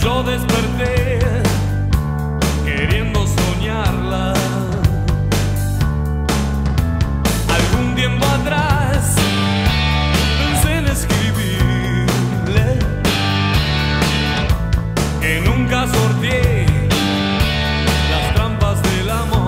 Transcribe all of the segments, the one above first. y yo desperté queriendo soñarla. Algún tiempo atrás pensé en escribirle que nunca sorteé las trampas del amor.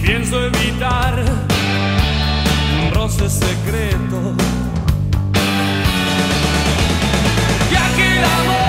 Pienso evitar un roce secreto. Ya que el amor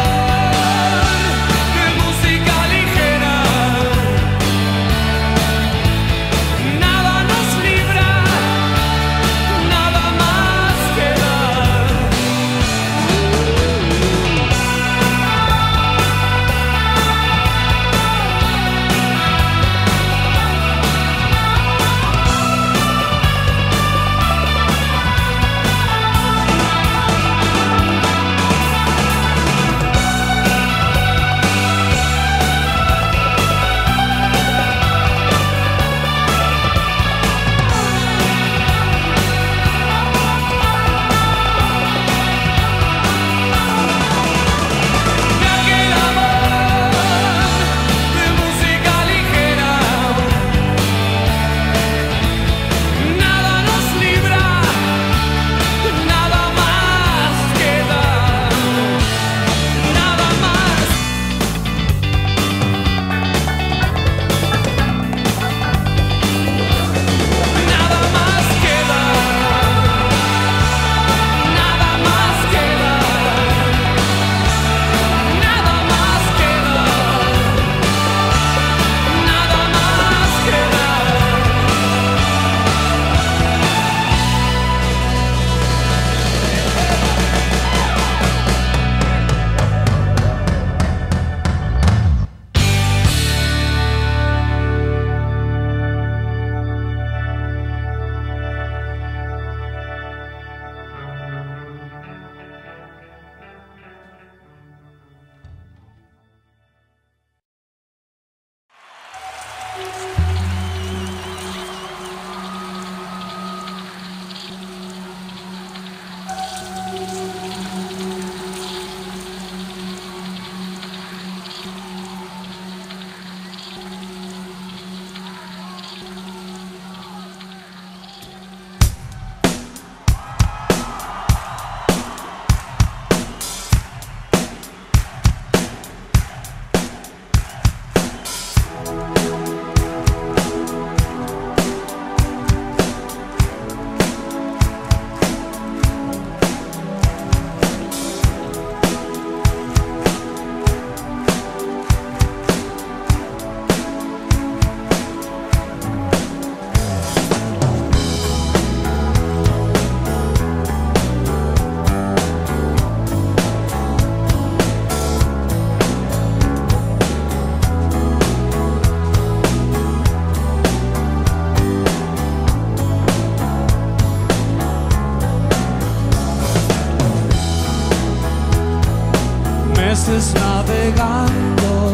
navegando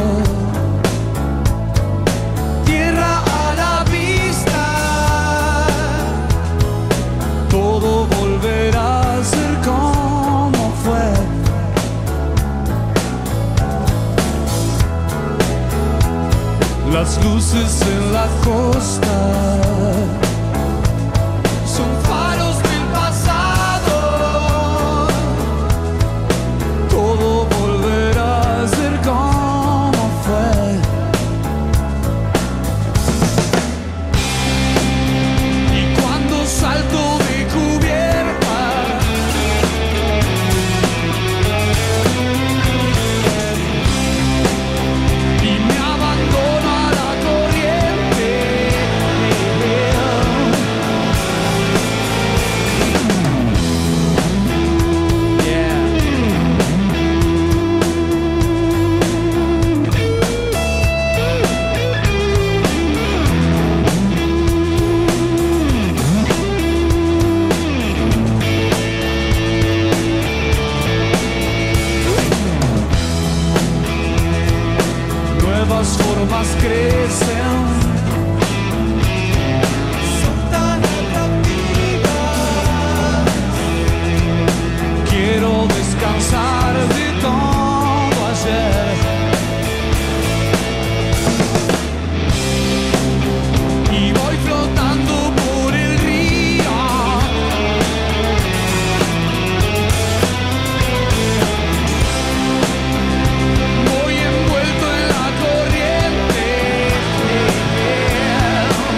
tierra a la vista, todo volverá a ser como fue. Las luces en la costa y me abandona la corriente. as formas crecem. Quiero descansar de todo ayer y voy flotando por el río. Voy envuelto en la corriente. Hombre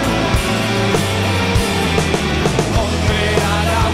al agua.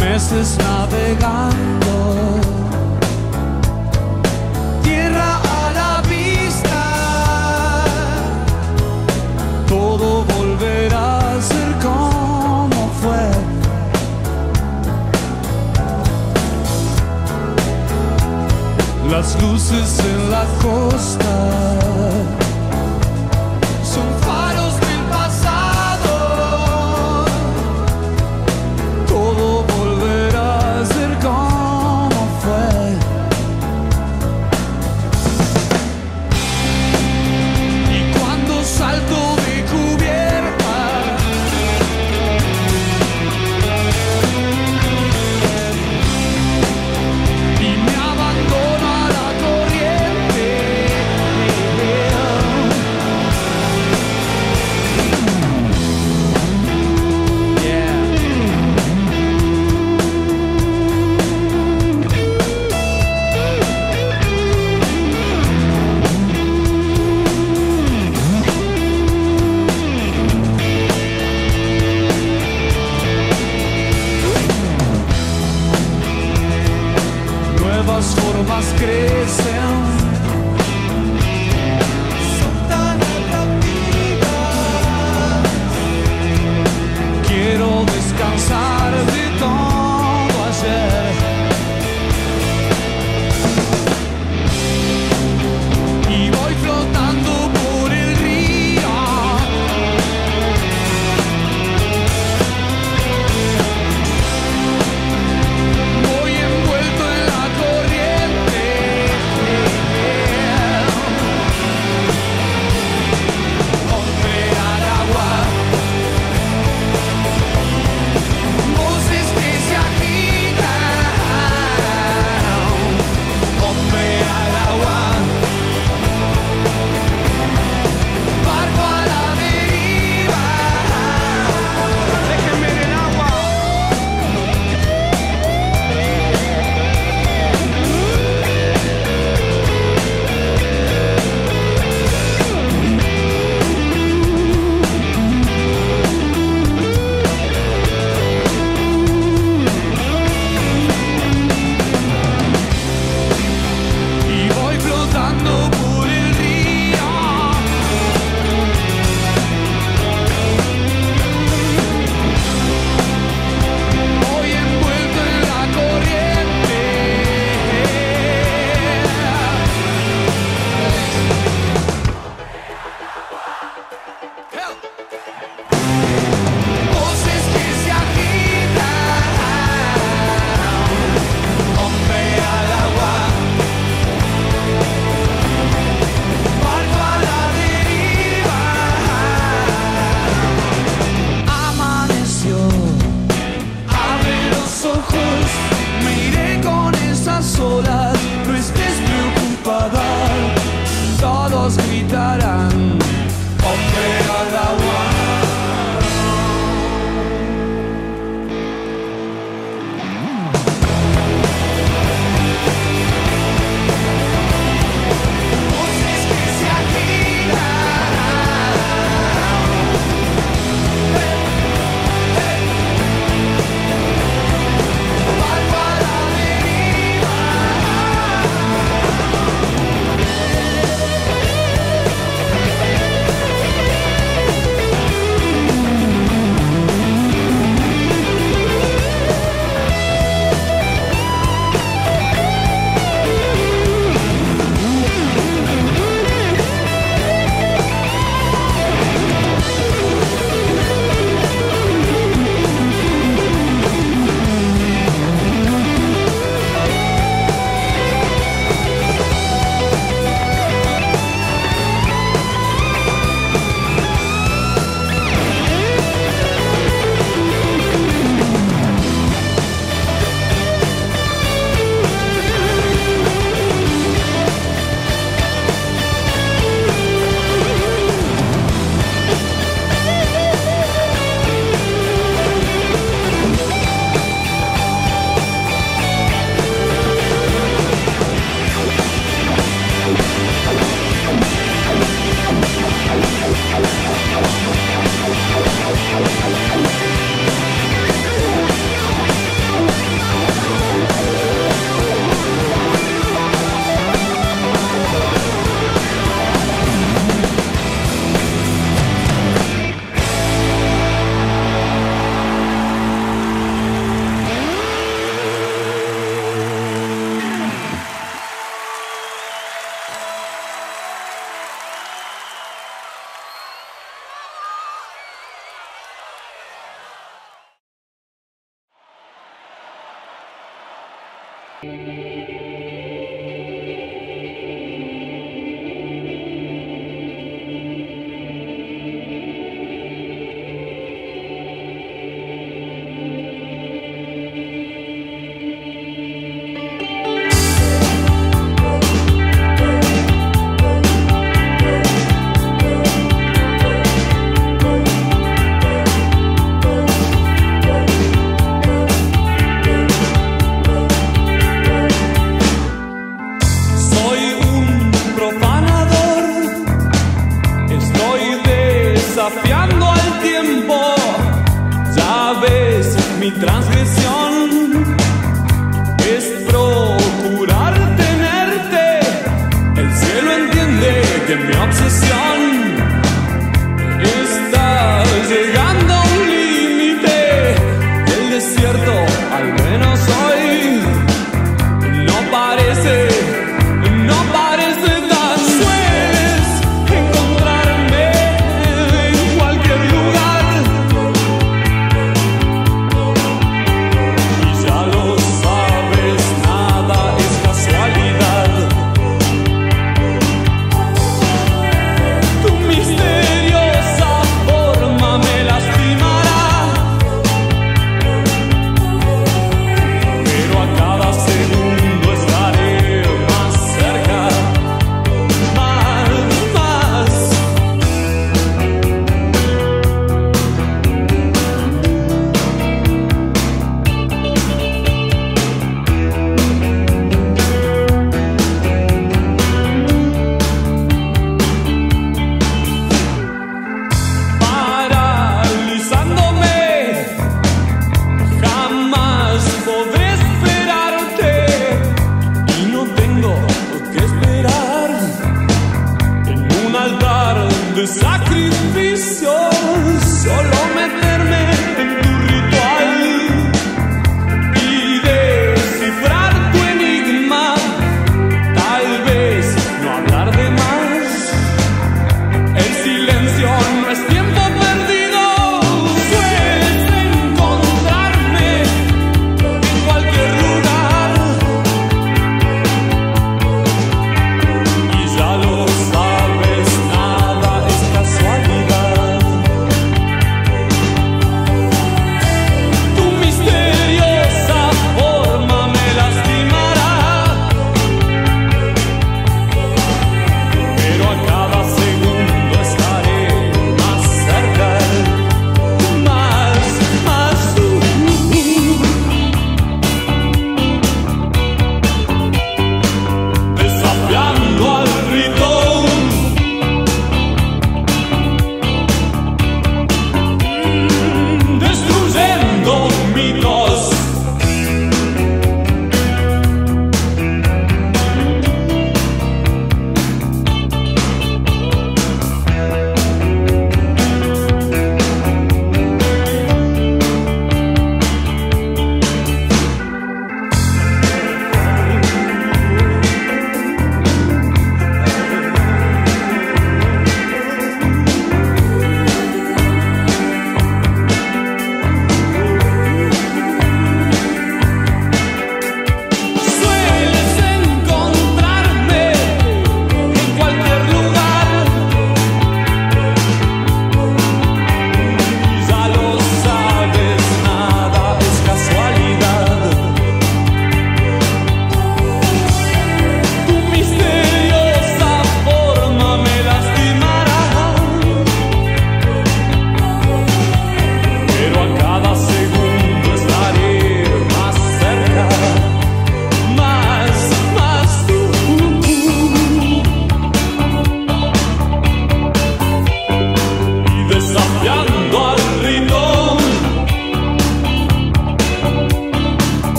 Meses navegando, tierra a la vista, todo volverá a ser como fue. Las luces en la costa me.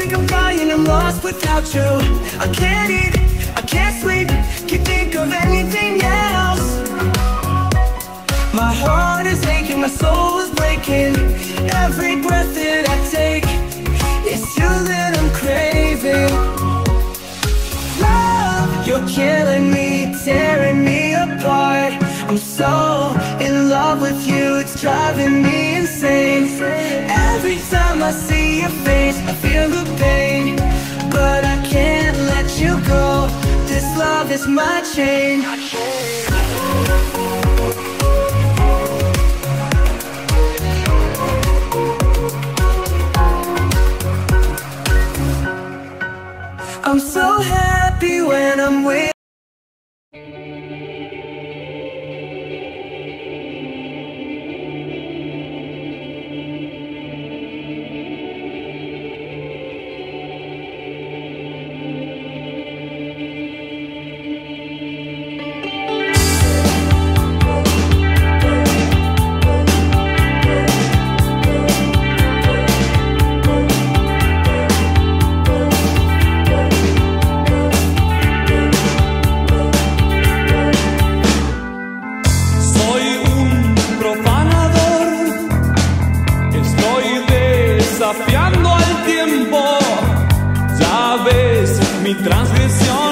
think I'm flying, I'm lost without you. I can't eat, I can't sleep, can't think of anything else. My heart is aching, my soul is breaking. Every breath that I take, it's you that I'm craving. Love, you're killing me, tearing me apart. I'm so in love with you, it's driving me insane. Every time I see your face, I feel the pain, but I can't let you go. This love is my chain. I'm so happy when I'm with transgresión.